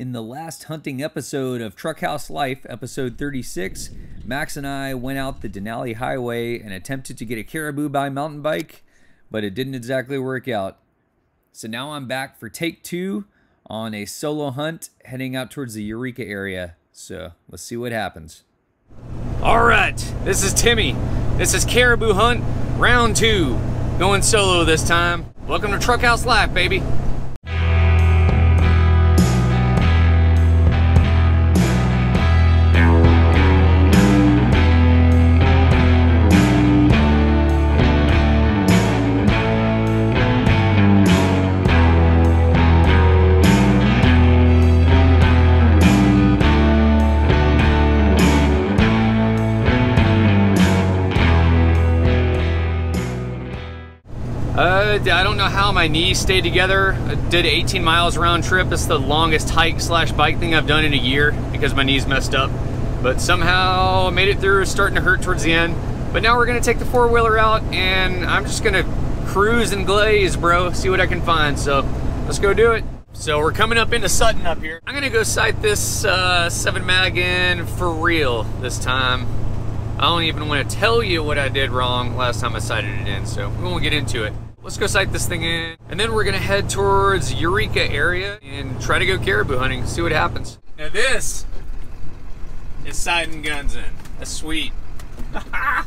In the last hunting episode of Truck House Life, episode 36, Max and I went out the Denali Highway and attempted to get a caribou by mountain bike, but it didn't exactly work out. So now I'm back for take two on a solo hunt heading out towards the Eureka area. So let's see what happens. All right, this is Timmy. This is caribou hunt round two. Going solo this time. Welcome to Truck House Life, baby. I don't know how my knees stayed together. I did 18 miles round trip. It's the longest hike slash bike thing I've done in a year because my knees messed up. But somehow I made it through, starting to hurt towards the end. But now we're gonna take the four-wheeler out and I'm just gonna cruise and glaze, bro, see what I can find. So let's go do it. So we're coming up into Sutton up here. I'm gonna go sight this 7 mag in for real this time. I don't even wanna tell you what I did wrong last time I sighted it in, so we won't get into it. Let's go sight this thing in, and then we're gonna head towards Eureka area and try to go caribou hunting, see what happens. Now this is sighting guns in. That's sweet. I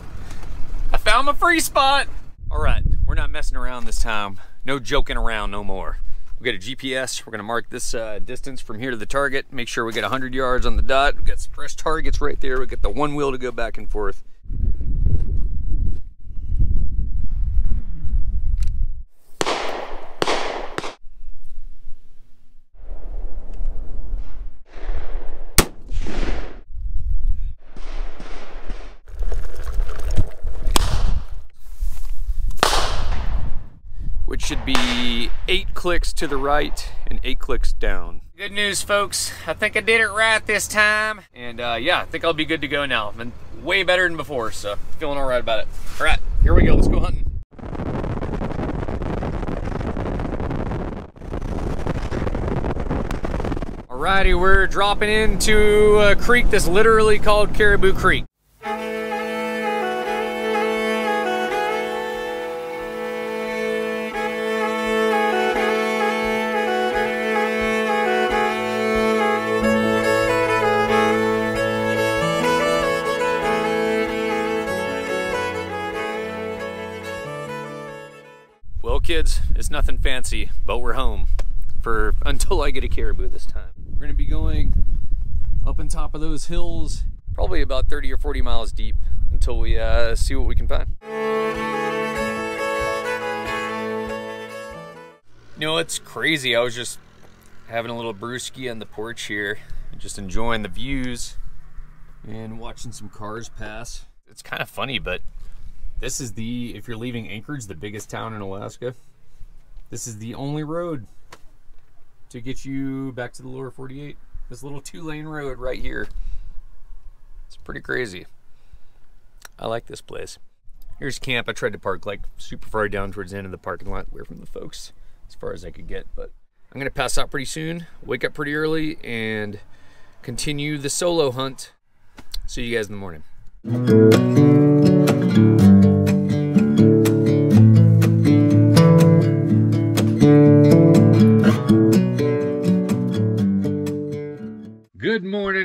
found my free spot. All right, we're not messing around this time. No joking around no more. We got a GPS. We're gonna mark this distance from here to the target. Make sure we get 100 yards on the dot. We got some fresh targets right there. We got the one wheel to go back and forth. Which should be 8 clicks to the right and 8 clicks down. Good news, folks. I think I did it right this time. And yeah, I think I'll be good to go now. I've been way better than before, so feeling all right about it. All right, here we go, let's go hunting. Alrighty, we're dropping into a creek that's literally called Caribou Creek. Kids, it's nothing fancy, but we're home for until I get a caribou this time. We're gonna be going up on top of those hills, probably about 30 or 40 miles deep until we see what we can find. You know, it's crazy. I was just having a little brewski on the porch here, just enjoying the views and watching some cars pass. It's kind of funny, but this is the, if you're leaving Anchorage, the biggest town in Alaska, this is the only road to get you back to the lower 48. This little 2-lane road right here. It's pretty crazy. I like this place. Here's camp. I tried to park like super far down towards the end of the parking lot, away from the folks, as far as I could get, but I'm gonna pass out pretty soon, wake up pretty early, and continue the solo hunt. See you guys in the morning.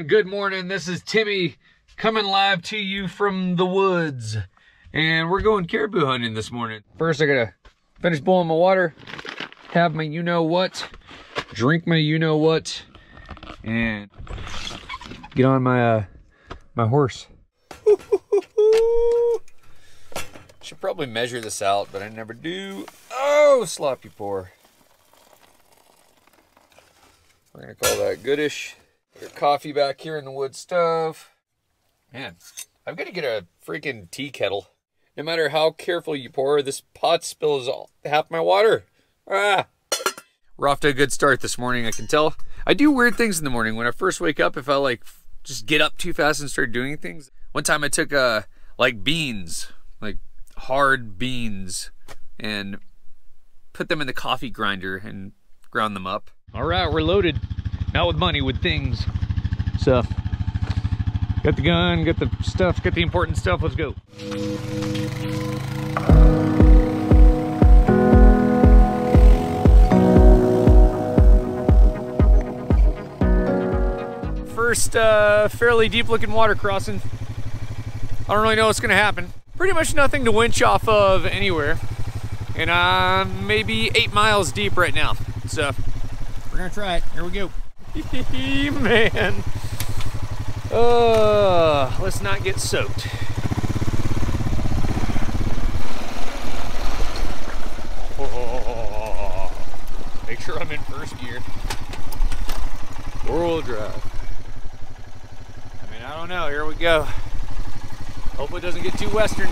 Good morning, this is Timmy coming live to you from the woods, and we're going caribou hunting this morning. First I gotta finish boiling my water, have my you know what, drink my you know what, and get on my my horse. Should probably measure this out, but I never do. Oh, sloppy pour. We're gonna call that goodish. Your coffee back here in the wood stove. Man, I've got to get a freaking tea kettle. No matter how careful you pour, this pot spills half my water. Ah. We're off to a good start this morning, I can tell. I do weird things in the morning. When I first wake up, if I like just get up too fast and start doing things. One time I took like beans, like hard beans, and put them in the coffee grinder and ground them up. All right, we're loaded. Not with money, with things, stuff. Got the gun, got the stuff, got the important stuff. Let's go. First fairly deep looking water crossing. I don't really know what's gonna happen. Pretty much nothing to winch off of anywhere. And I'm maybe 8 miles deep right now. So we're gonna try it. Here we go. Man. Let's not get soaked. Oh, make sure I'm in first gear. Four-wheel drive. I mean, I don't know. Here we go. Hopefully it doesn't get too western.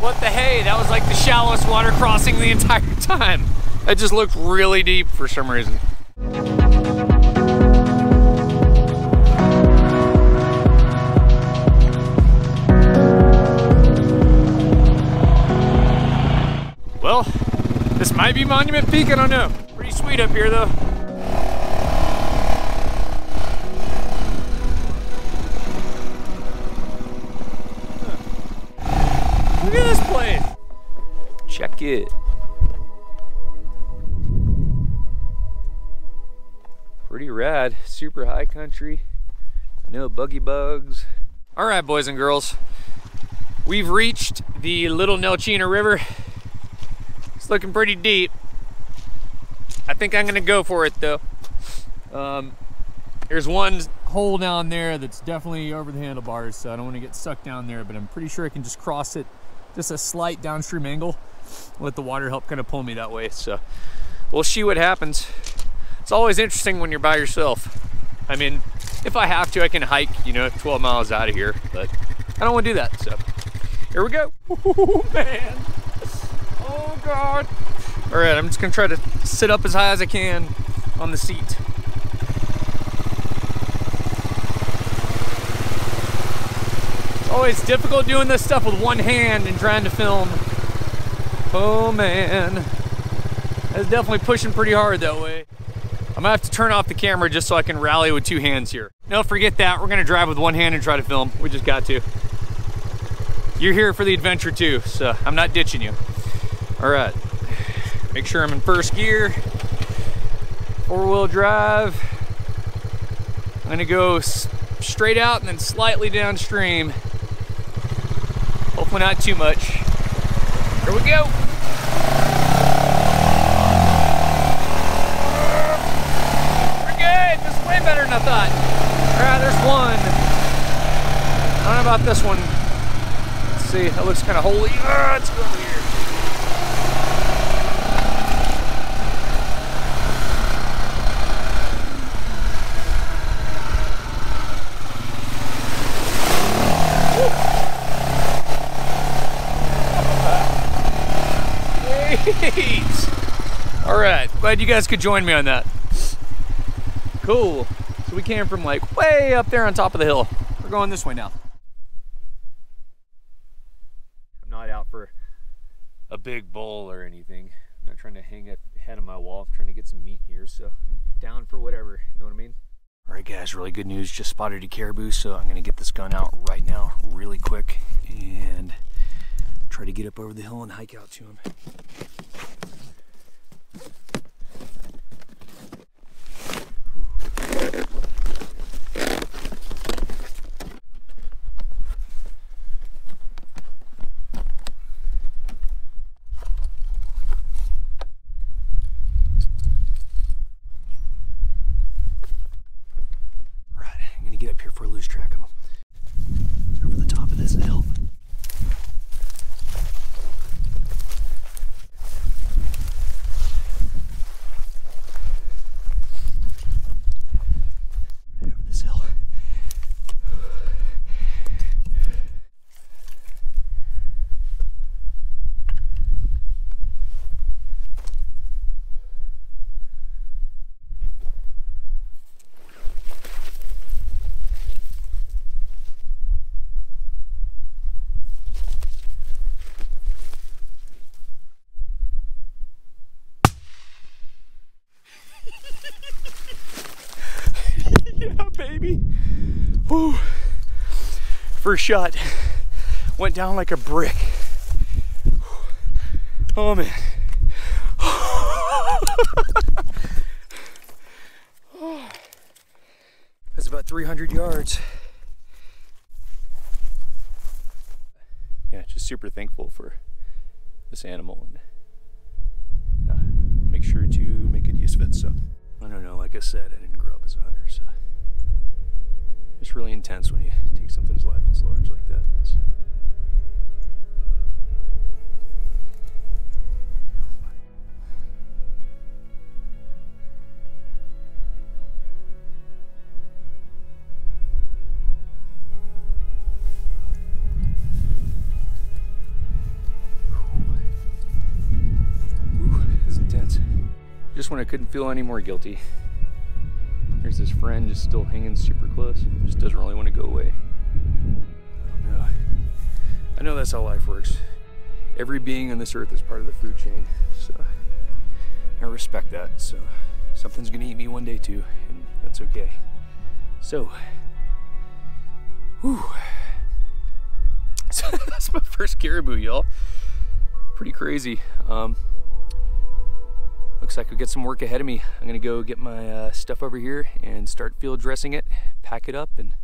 What the hey, that was like the shallowest water crossing the entire time. That just looked really deep for some reason. Well, this might be Monument Peak, I don't know. Pretty sweet up here though. Look at this place. Check it. Pretty rad, super high country, no buggy bugs. All right, boys and girls, we've reached the little Nelchina River. It's looking pretty deep. I think I'm gonna go for it though. There's one hole down there that's definitely over the handlebars, so I don't wanna get sucked down there, but I'm pretty sure I can just cross it. Just a slight downstream angle, let the water help kind of pull me that way. So we'll see what happens. It's always interesting when you're by yourself. I mean, if I have to, I can hike, you know, 12 miles out of here, but I don't want to do that. So here we go. Oh man, oh God. All right, I'm just gonna try to sit up as high as I can on the seat. Oh, it's difficult doing this stuff with one hand and trying to film. Oh man, that's definitely pushing pretty hard that way. I'm gonna have to turn off the camera just so I can rally with two hands here. No, forget that, we're gonna drive with one hand and try to film. We just got to. You're here for the adventure too, so I'm not ditching you. All right, make sure I'm in first gear. Four-wheel drive. I'm gonna go straight out and then slightly downstream. Hopefully not too much. Here we go. We're good. This is way better than I thought. All right, there's one. I don't know about this one. Let's see, that looks kind of holy. Oh, let's go over here. Woo. All right, glad you guys could join me on that. Cool, so we came from like way up there on top of the hill. We're going this way now. I'm not out for a big bowl or anything. I'm not trying to hang ahead of my wall. I'm trying to get some meat here, so I'm down for whatever, you know what I mean? All right guys, really good news. Just spotted a caribou, so I'm gonna get this gun out right now really quick and try to get up over the hill and hike out to him. Right, I'm gonna get up here before I lose track of him. Over the top of this hill. Woo. First shot went down like a brick. Oh man. That's about 300 yards. Yeah, just super thankful for this animal, and make sure to make good use of it. So I don't know, like I said, I didn't grow up as a hunter, so it's really intense when you take something's life as large like that. It's, just when I couldn't feel any more guilty. There's this friend just still hanging super close. Just doesn't really want to go away. I don't know. I know that's how life works. Every being on this earth is part of the food chain, so I respect that. So something's gonna eat me one day too, and that's okay. So, whew. So that's my first caribou, y'all. Pretty crazy. Looks like we get some work ahead of me. I'm gonna go get my stuff over here and start field dressing it, pack it up, and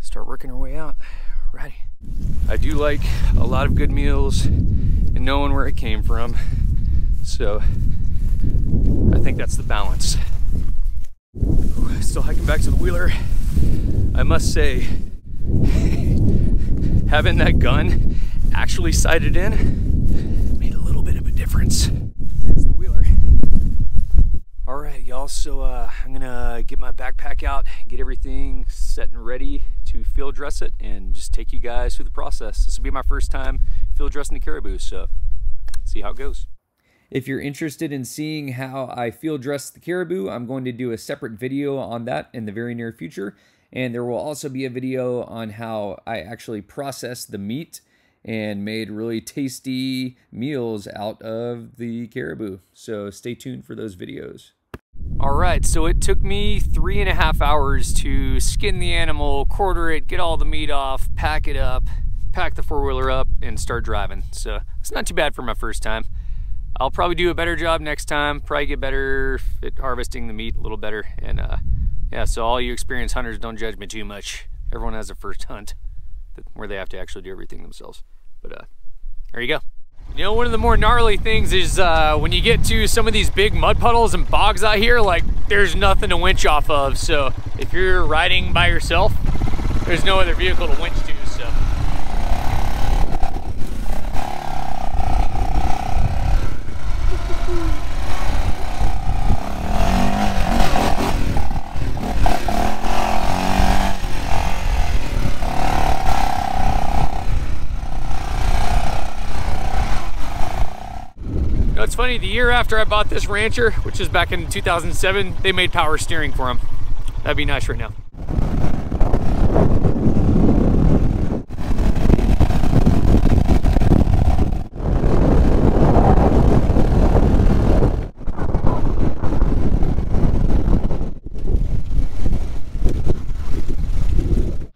start working our way out. Alrighty. I do like a lot of good meals and knowing where it came from. So I think that's the balance. Ooh, still hiking back to the Wheeler. I must say, having that gun actually sighted in made a little bit of a difference. Here's the Wheeler. All right, y'all, so I'm gonna get my backpack out, get everything set and ready to field dress it, and just take you guys through the process. This will be my first time field dressing the caribou, so see how it goes. If you're interested in seeing how I field dress the caribou, I'm going to do a separate video on that in the very near future, and there will also be a video on how I actually process the meat and made really tasty meals out of the caribou. So stay tuned for those videos. All right, so it took me 3.5 hours to skin the animal, quarter it, get all the meat off, pack it up, pack the four-wheeler up, and start driving. So it's not too bad for my first time. I'll probably do a better job next time, probably get better at harvesting the meat a little better. And yeah, so all you experienced hunters, don't judge me too much. Everyone has a first hunt where they have to actually do everything themselves. But there you go. You know, one of the more gnarly things is when you get to some of these big mud puddles and bogs out here, like there's nothing to winch off of. So if you're riding by yourself, there's no other vehicle to winch to, so. It's funny, the year after I bought this rancher, which is back in 2007, they made power steering for him. That'd be nice right now.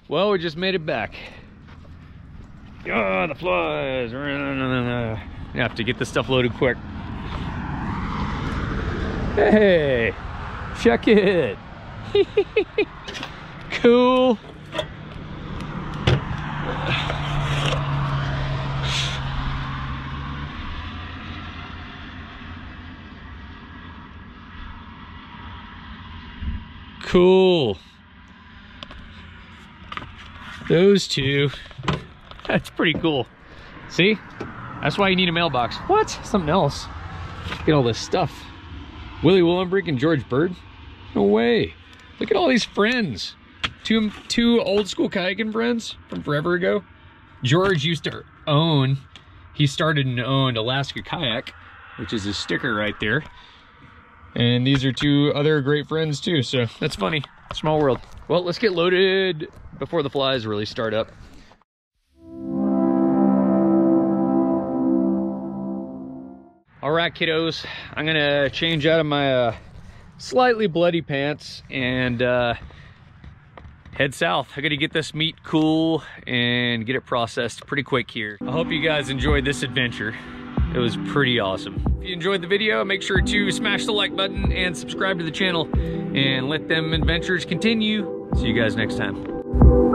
Well, we just made it back. Oh, the flies. You have to get this stuff loaded quick. Hey, check it. Cool. Cool. Those two. That's pretty cool. See? That's why you need a mailbox. What? Something else. Get all this stuff. Willie Willenberg and George Bird? No way. Look at all these friends. Two old school kayaking friends from forever ago. George used to own, he started and owned Alaska Kayak, which is his sticker right there. And these are two other great friends too, so that's funny. Small world. Well, let's get loaded before the flies really start up. All right, kiddos, I'm gonna change out of my slightly bloody pants and head south. I gotta get this meat cool and get it processed pretty quick here. I hope you guys enjoyed this adventure. It was pretty awesome. If you enjoyed the video, make sure to smash the like button and subscribe to the channel and let them adventures continue. See you guys next time.